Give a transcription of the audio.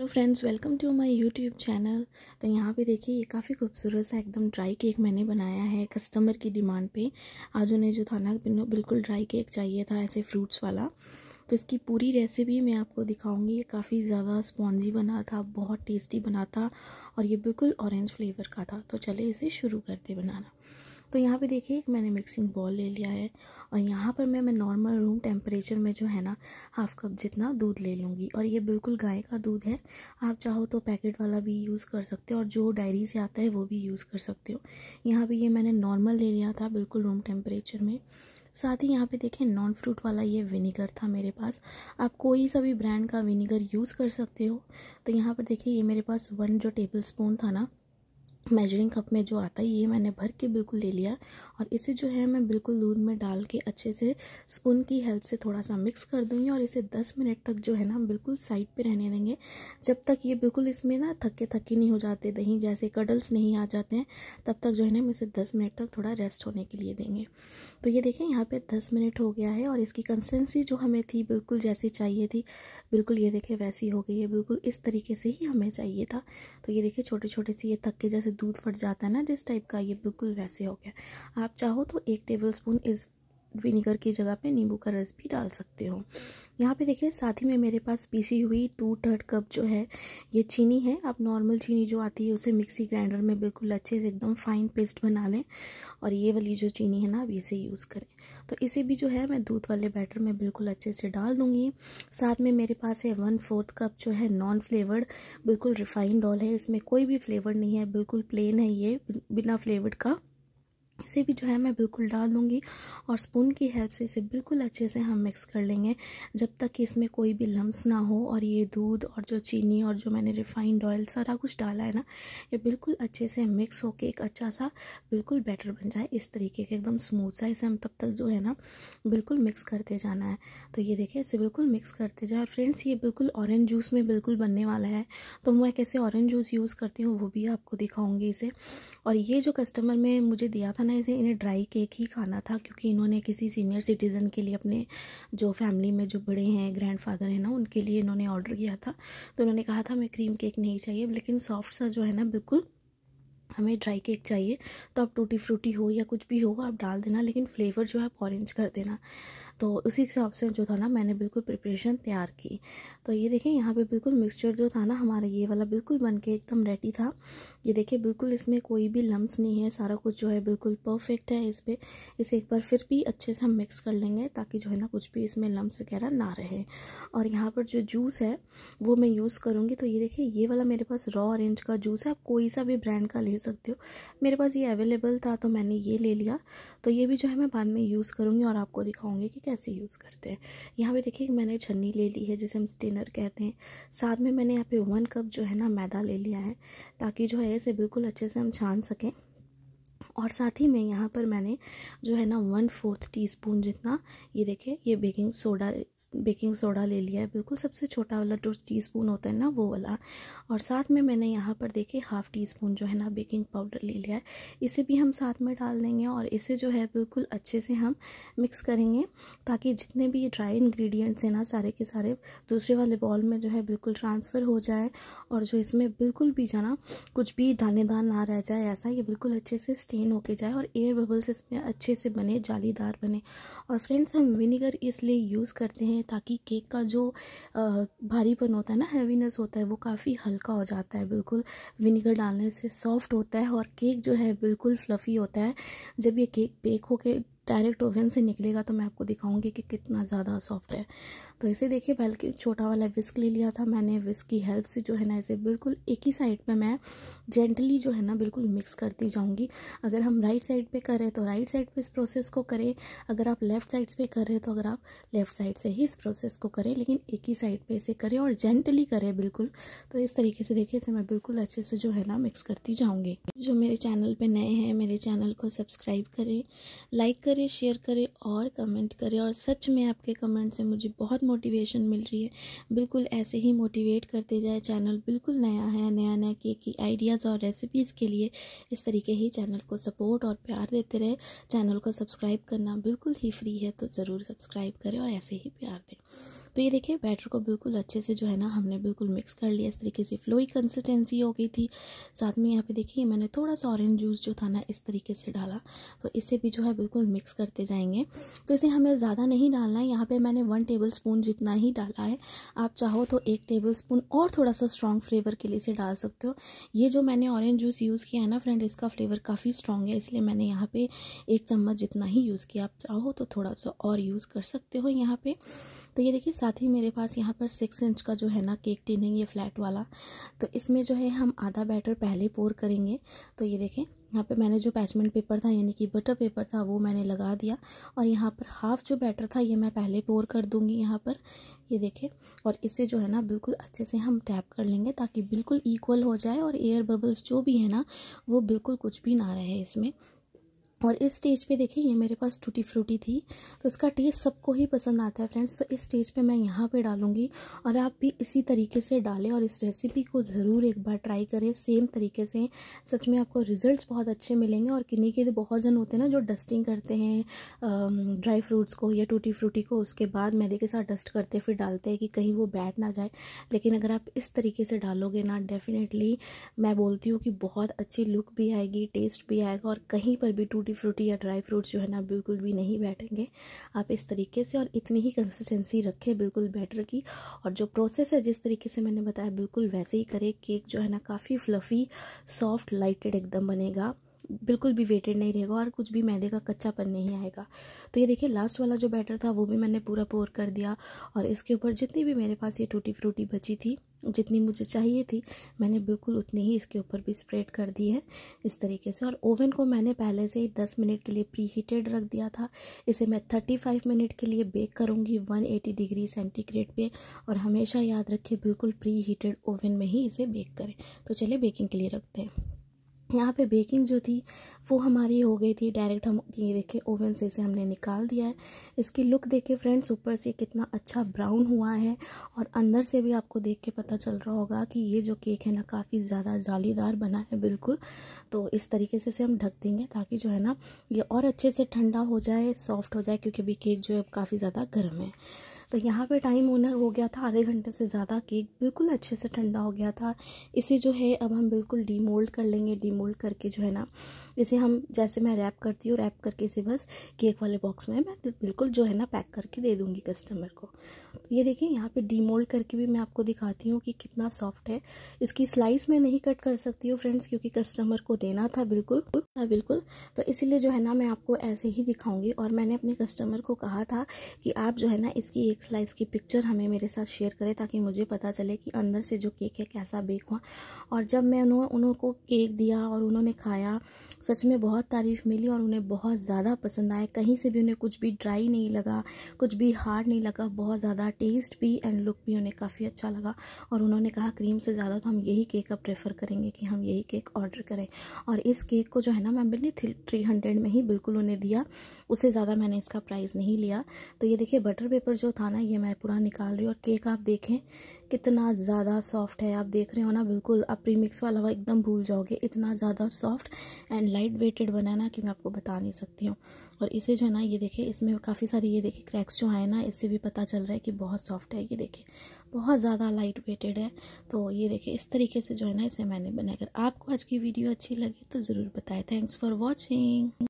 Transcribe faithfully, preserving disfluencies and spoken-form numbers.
Hello friends, welcome to my YouTube channel. तो यहाँ पे देखिए, ये काफ़ी खूबसूरत सा एकदम ड्राई केक मैंने बनाया है कस्टमर की डिमांड पे। आज उन्हें जो था ना बिल्कुल ड्राई केक चाहिए था, ऐसे फ्रूट्स वाला। तो इसकी पूरी रेसिपी मैं आपको दिखाऊंगी। ये काफ़ी ज़्यादा स्पॉन्जी बना था, बहुत टेस्टी बना था और ये बिल्कुल ऑरेंज फ्लेवर का था। तो चले इसे शुरू करते बनाना। तो यहाँ पे देखिए, मैंने मिक्सिंग बॉल ले लिया है और यहाँ पर मैं मैं नॉर्मल रूम टेम्परेचर में जो है ना हाफ़ कप जितना दूध ले लूँगी। और ये बिल्कुल गाय का दूध है, आप चाहो तो पैकेट वाला भी यूज़ कर सकते हो और जो डायरी से आता है वो भी यूज़ कर सकते हो। यहाँ पे ये मैंने नॉर्मल ले लिया था, बिल्कुल रूम टेम्परेचर में। साथ ही यहाँ पे देखिए, नॉन फ्रूट वाला ये विनीगर था मेरे पास। आप कोई सा भी ब्रांड का विनीगर यूज़ कर सकते हो। तो यहाँ पर देखिए, ये मेरे पास वन जो टेबल स्पून था ना मेजरिंग कप में जो आता है, ये मैंने भर के बिल्कुल ले लिया। और इसे जो है मैं बिल्कुल दूध में डाल के अच्छे से स्पून की हेल्प से थोड़ा सा मिक्स कर दूंगी और इसे दस मिनट तक जो है ना बिल्कुल साइड पे रहने देंगे, जब तक ये बिल्कुल इसमें ना थके थके नहीं हो जाते, दही जैसे कडल्स नहीं आ जाते हैं, तब तक जो है ना हम इसे दस मिनट तक थोड़ा रेस्ट होने के लिए देंगे। तो ये देखें, यहाँ पर दस मिनट हो गया है और इसकी कंसिस्टेंसी जो हमें थी बिल्कुल जैसी चाहिए थी, बिल्कुल ये देखें वैसी हो गई है। बिल्कुल इस तरीके से ही हमें चाहिए था। तो ये देखिए, छोटे छोटे से ये थके जैसे दूध फट जाता है ना जिस टाइप का, ये बिल्कुल वैसे हो गया। आप चाहो तो एक टेबलस्पून इस विनीगर की जगह पे नींबू का रस भी डाल सकते हो। यहाँ पे देखिए, साथ ही में मेरे पास पीसी हुई टू थर्ड कप जो है ये चीनी है। आप नॉर्मल चीनी जो आती है उसे मिक्सी ग्राइंडर में बिल्कुल अच्छे से एकदम फाइन पेस्ट बना लें और ये वाली जो चीनी है ना आप इसे यूज़ करें। तो इसे भी जो है मैं दूध वाले बैटर में बिल्कुल अच्छे से डाल दूँगी। साथ में मेरे पास है वन फोर्थ कप जो है नॉन फ्लेवर्ड बिल्कुल रिफाइंड ऑयल है, इसमें कोई भी फ्लेवर नहीं है, बिल्कुल प्लेन है ये बिना फ्लेवर्ड का। इसे भी जो है मैं बिल्कुल डाल दूँगी और स्पून की हेल्प से इसे बिल्कुल अच्छे से हम मिक्स कर लेंगे, जब तक कि इसमें कोई भी लम्स ना हो। और ये दूध और जो चीनी और जो मैंने रिफाइंड ऑयल सारा कुछ डाला है ना, ये बिल्कुल अच्छे से मिक्स होके एक अच्छा सा बिल्कुल बैटर बन जाए इस तरीके का एकदम स्मूथ सा। इसे हम तब तक जो है ना बिल्कुल मिक्स करते जाना है। तो ये देखिए, इसे बिल्कुल मिक्स करते जाए। फ्रेंड्स, ये बिल्कुल ऑरेंज जूस में बिल्कुल बनने वाला है, तो मैं कैसे ऑरेंज जूस यूज़ करती हूँ वो भी आपको दिखाऊँगी इसे। और ये जो कस्टमर ने मुझे दिया था इसे, इन्हें ड्राई केक ही खाना था क्योंकि इन्होंने किसी सीनियर सिटीज़न के लिए, अपने जो फैमिली में जो बड़े हैं ग्रैंडफादर हैं ना, उनके लिए इन्होंने ऑर्डर किया था। तो उन्होंने कहा था हमें क्रीम केक नहीं चाहिए, लेकिन सॉफ्ट सा जो है ना बिल्कुल हमें ड्राई केक चाहिए। तो आप टूटी फ्रूटी हो या कुछ भी हो आप डाल देना, लेकिन फ्लेवर जो है आप ऑरेंज कर देना। तो उसी हिसाब से जो था ना मैंने बिल्कुल प्रिपरेशन तैयार की। तो ये देखें, यहाँ पे बिल्कुल मिक्सचर जो था ना हमारा ये वाला बिल्कुल बनके एकदम रेडी था। ये देखिए, बिल्कुल इसमें कोई भी लम्स नहीं है, सारा कुछ जो है बिल्कुल परफेक्ट है। इस पर इसे एक बार फिर भी अच्छे से हम मिक्स कर लेंगे ताकि जो है ना कुछ भी इसमें लम्स वगैरह ना रहे। और यहाँ पर जो जूस है वो मैं यूज़ करूँगी। तो ये देखिए, ये वाला मेरे पास रॉ ऑरेंज का जूस है, आप कोई सा भी ब्रांड का ले सकते हो। मेरे पास ये अवेलेबल था तो मैंने ये ले लिया। तो ये भी जो है मैं बाद में यूज़ करूँगी और आपको दिखाऊँगी कि कैसे यूज़ करते हैं। यहाँ पे देखिए, मैंने छन्नी ले ली है जिसे हम स्टेनर कहते हैं। साथ में मैंने यहाँ पे वन कप जो है ना मैदा ले लिया है ताकि जो है इसे बिल्कुल अच्छे से हम छान सकें। और साथ ही में यहाँ पर मैंने जो है ना वन फोर्थ टीस्पून जितना ये देखिए ये बेकिंग सोडा बेकिंग सोडा ले लिया है, बिल्कुल सबसे छोटा वाला जो टीस्पून होता है ना वो वाला। और साथ में मैंने यहाँ पर देखिए हाफ़ टी स्पून जो है ना बेकिंग पाउडर ले लिया है, इसे भी हम साथ में डाल देंगे। और इसे जो है बिल्कुल अच्छे से हम मिक्स करेंगे ताकि जितने भी ड्राई इन्ग्रीडियंट्स हैं ना सारे के सारे दूसरे वाले बॉल में जो है बिल्कुल ट्रांसफ़र हो जाए और जो इसमें बिल्कुल भी जाना कुछ भी दानेदार ना रह जाए, ऐसा ये बिल्कुल अच्छे से स्टेन होके जाए और एयर बबल्स इसमें अच्छे से बने, जालीदार बने। और फ्रेंड्स, हम विनीगर इसलिए यूज़ करते हैं ताकि केक का जो भारीपन होता है ना, हैवीनेस होता है, वो काफ़ी हल्का हो जाता है। बिल्कुल विनीगर डालने से सॉफ्ट होता है और केक जो है बिल्कुल फ्लफ़ी होता है। जब ये केक बेक होके डायरेक्ट ओवन से निकलेगा तो मैं आपको दिखाऊंगी कि कितना ज़्यादा सॉफ्ट है। तो इसे देखिए, बल्कि छोटा वाला विस्क ले लिया था मैंने, विस्क की हेल्प से जो है ना इसे बिल्कुल एक ही साइड पे मैं जेंटली जो है ना बिल्कुल मिक्स करती जाऊंगी। अगर हम राइट साइड पे करें तो राइट साइड पे इस प्रोसेस को करें, अगर आप लेफ़्ट साइड पे करें तो अगर आप लेफ़्ट साइड से ही इस प्रोसेस को करें, लेकिन एक ही साइड पर इसे करें और जेंटली करें बिल्कुल। तो इस तरीके से देखिए, इसे मैं बिल्कुल अच्छे से जो है ना मिक्स करती जाऊँगी। जो मेरे चैनल पर नए हैं, मेरे चैनल को सब्सक्राइब करें, लाइक करें, शेयर करें और कमेंट करें। और सच में आपके कमेंट से मुझे बहुत मोटिवेशन मिल रही है, बिल्कुल ऐसे ही मोटिवेट करते जाए। चैनल बिल्कुल नया है, नया नया केक की आइडियाज़ और रेसिपीज़ के लिए इस तरीके ही चैनल को सपोर्ट और प्यार देते रहे। चैनल को सब्सक्राइब करना बिल्कुल ही फ्री है, तो ज़रूर सब्सक्राइब करें और ऐसे ही प्यार दें। तो ये देखिए बैटर को बिल्कुल अच्छे से जो है ना हमने बिल्कुल मिक्स कर लिया। इस तरीके से फ्लोई कंसिस्टेंसी हो गई थी। साथ में यहाँ पे देखिए मैंने थोड़ा सा ऑरेंज जूस जो था ना इस तरीके से डाला, तो इसे भी जो है बिल्कुल मिक्स करते जाएंगे। तो इसे हमें ज़्यादा नहीं डालना है, यहाँ पर मैंने वन टेबल स्पून जितना ही डाला है। आप चाहो तो एक टेबल स्पून और थोड़ा सा स्ट्रॉन्ग फ्लेवर के लिए इसे डाल सकते हो। ये जो मैंने ऑरेंज जूस यूज़ किया है ना फ्रेंड, इसका फ्लेवर काफ़ी स्ट्रॉन्ग है, इसलिए मैंने यहाँ पे एक चम्मच जितना ही यूज़ किया। आप चाहो तो थोड़ा सा और यूज़ कर सकते हो यहाँ पे। तो ये देखिए साथ ही मेरे पास यहाँ पर सिक्स इंच का जो है ना केक टिन है, ये फ्लैट वाला, तो इसमें जो है हम आधा बैटर पहले पोर करेंगे। तो ये देखें यहाँ पे मैंने जो पैचमेंट पेपर था यानी कि बटर पेपर था वो मैंने लगा दिया, और यहाँ पर हाफ़ जो बैटर था ये मैं पहले पोर कर दूँगी यहाँ पर, ये देखें। और इसे जो है ना बिल्कुल अच्छे से हम टैप कर लेंगे ताकि बिल्कुल इक्वल हो जाए और एयर बबल्स जो भी है ना वो बिल्कुल कुछ भी ना रहे इसमें। और इस स्टेज पे देखिए ये मेरे पास टूटी फ्रूटी थी, तो इसका टेस्ट सबको ही पसंद आता है फ्रेंड्स। तो इस स्टेज पे मैं यहाँ पे डालूँगी, और आप भी इसी तरीके से डालें और इस रेसिपी को ज़रूर एक बार ट्राई करें सेम तरीके से। सच में आपको रिजल्ट्स बहुत अच्छे मिलेंगे। और किन्हीं के बहुत जन होते हैं ना जो डस्टिंग करते हैं ड्राई फ्रूट्स को या टूटी फ्रूटी को, उसके बाद मैदे के साथ डस्ट करते फिर डालते हैं कि कहीं वो बैठ ना जाए। लेकिन अगर आप इस तरीके से डालोगे ना, डेफिनेटली मैं बोलती हूँ कि बहुत अच्छी लुक भी आएगी, टेस्ट भी आएगा, और कहीं पर भी टूटी फ्रूटी या ड्राई फ्रूट्स जो है ना बिल्कुल भी नहीं बैठेंगे। आप इस तरीके से और इतनी ही कंसिस्टेंसी रखें बिल्कुल बैटर की, और जो प्रोसेस है जिस तरीके से मैंने बताया बिल्कुल वैसे ही करें। केक जो है ना काफ़ी फ्लफ़ी, सॉफ्ट, लाइटेड एकदम बनेगा, बिल्कुल भी वेटेड नहीं रहेगा और कुछ भी मैदे का कच्चापन नहीं आएगा। तो ये देखिए लास्ट वाला जो बैटर था वो भी मैंने पूरा पोर कर दिया, और इसके ऊपर जितनी भी मेरे पास ये टूटी फ्रूटी बची थी, जितनी मुझे चाहिए थी, मैंने बिल्कुल उतनी ही इसके ऊपर भी स्प्रेड कर दी है इस तरीके से। और ओवन को मैंने पहले से ही दस मिनट के लिए प्री हीटेड रख दिया था। इसे मैं पैंतीस मिनट के लिए बेक करूँगी एक सौ अस्सी डिग्री सेंटीग्रेड पे। और हमेशा याद रखिए बिल्कुल प्री हीटेड ओवन में ही इसे बेक करें। तो चलिए बेकिंग के लिए रखते हैं। यहाँ पे बेकिंग जो थी वो हमारी हो गई थी डायरेक्ट। हम ये देखें ओवन से इसे हमने निकाल दिया है। इसकी लुक देखिए फ्रेंड्स, ऊपर से कितना अच्छा ब्राउन हुआ है, और अंदर से भी आपको देख के पता चल रहा होगा कि ये जो केक है ना काफ़ी ज़्यादा जालीदार बना है बिल्कुल। तो इस तरीके से इसे हम ढक देंगे ताकि जो है ना ये और अच्छे से ठंडा हो जाए, सॉफ्ट हो जाए, क्योंकि अभी केक जो है काफ़ी ज़्यादा गर्म है। तो यहाँ पे टाइम होना हो गया था आधे घंटे से ज़्यादा, केक बिल्कुल अच्छे से ठंडा हो गया था। इसे जो है अब हम बिल्कुल डीमोल्ड कर लेंगे। डीमोल्ड करके जो है ना इसे हम, जैसे मैं रैप करती हूँ, रैप करके इसे बस केक वाले बॉक्स में मैं बिल्कुल जो है ना पैक करके दे दूँगी कस्टमर को। ये देखिए यहाँ पे डीमोल्ड करके भी मैं आपको दिखाती हूँ कि कितना सॉफ्ट है। इसकी स्लाइस में नहीं कट कर सकती हूँ फ्रेंड्स, क्योंकि कस्टमर को देना था बिल्कुल बिल्कुल तो इसीलिए जो है ना मैं आपको ऐसे ही दिखाऊँगी। और मैंने अपने कस्टमर को कहा था कि आप जो है ना इसकी एक स्लाइस की पिक्चर हमें मेरे साथ शेयर करें ताकि मुझे पता चले कि अंदर से जो केक है कैसा बेक हुआ। और जब मैं उन्होंने उनको केक दिया और उन्होंने खाया, सच में बहुत तारीफ़ मिली और उन्हें बहुत ज़्यादा पसंद आया। कहीं से भी उन्हें कुछ भी ड्राई नहीं लगा, कुछ भी हार्ड नहीं लगा, बहुत ज़्यादा टेस्ट भी एंड लुक भी उन्हें काफ़ी अच्छा लगा। और उन्होंने कहा क्रीम से ज़्यादा तो हम यही केक अब प्रेफर करेंगे कि हम यही केक ऑर्डर करें। और इस केक को जो है ना मैं मैंने थ्री हंड्रेड में ही बिल्कुल उन्हें दिया, उससे ज़्यादा मैंने इसका प्राइस नहीं लिया। तो ये देखिए बटर पेपर जो था ना ये मैं पूरा निकाल रही हूँ, और केक आप देखें कितना ज़्यादा सॉफ्ट है। आप देख रहे हो ना बिल्कुल, आप प्रीमिक्स वाला हुआ एकदम भूल जाओगे, इतना ज़्यादा सॉफ्ट एंड लाइट वेटेड बना ना कि मैं आपको बता नहीं सकती हूँ। और इसे जो है ना ये देखिए इसमें काफ़ी सारी ये देखिए क्रैक्स जो आए ना, इससे भी पता चल रहा है कि बहुत सॉफ्ट है। ये देखिए बहुत ज़्यादा लाइट वेटेड है। तो ये देखिए इस तरीके से जो है ना इसे मैंने बनाकर, आपको आज की वीडियो अच्छी लगी तो ज़रूर बताएं। Thanks for watching.